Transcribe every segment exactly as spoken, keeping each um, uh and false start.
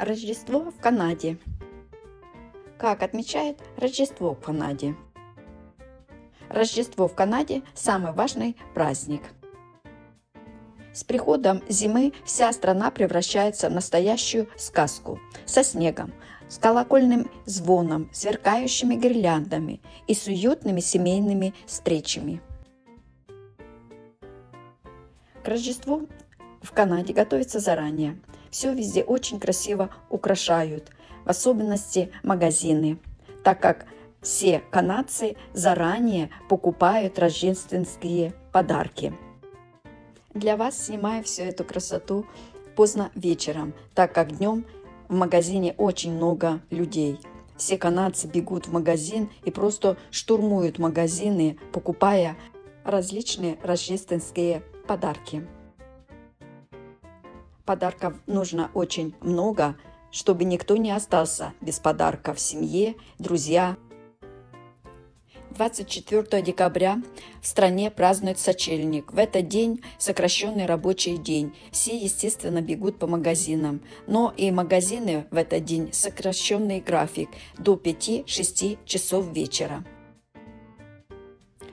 Рождество в Канаде. Как отмечает Рождество в Канаде? Рождество в Канаде – самый важный праздник. С приходом зимы вся страна превращается в настоящую сказку со снегом, с колокольным звоном, сверкающими гирляндами и с уютными семейными встречами. К Рождеству в Канаде готовится заранее. Все везде очень красиво украшают, в особенности магазины, так как все канадцы заранее покупают рождественские подарки. Для вас снимаю всю эту красоту поздно вечером, так как днем в магазине очень много людей. Все канадцы бегут в магазин и просто штурмуют магазины, покупая различные рождественские подарки. Подарков нужно очень много, чтобы никто не остался без подарка в семье, друзья. двадцать четвёртого декабря в стране празднуют сочельник. В этот день сокращенный рабочий день. Все, естественно, бегут по магазинам. Но и магазины в этот день сокращенный график до пяти-шести часов вечера.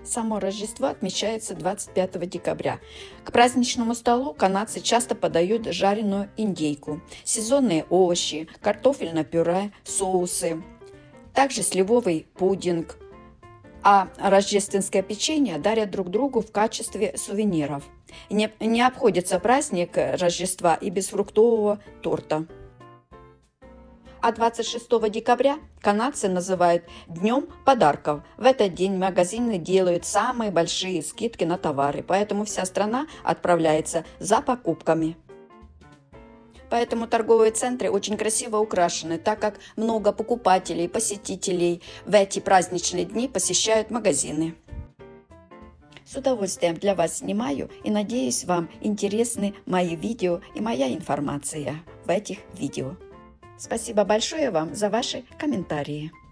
Само Рождество отмечается двадцать пятого декабря. К праздничному столу канадцы часто подают жареную индейку, сезонные овощи, картофельное пюре, соусы, также сливовый пудинг. А рождественское печенье дарят друг другу в качестве сувениров. Не, не обходится праздник Рождества и без фруктового торта. А двадцать шестого декабря канадцы называют Днем подарков. В этот день магазины делают самые большие скидки на товары, поэтому вся страна отправляется за покупками. Поэтому торговые центры очень красиво украшены, так как много покупателей, посетителей в эти праздничные дни посещают магазины. С удовольствием для вас снимаю и надеюсь, вам интересны мои видео и моя информация в этих видео. Спасибо большое вам за ваши комментарии.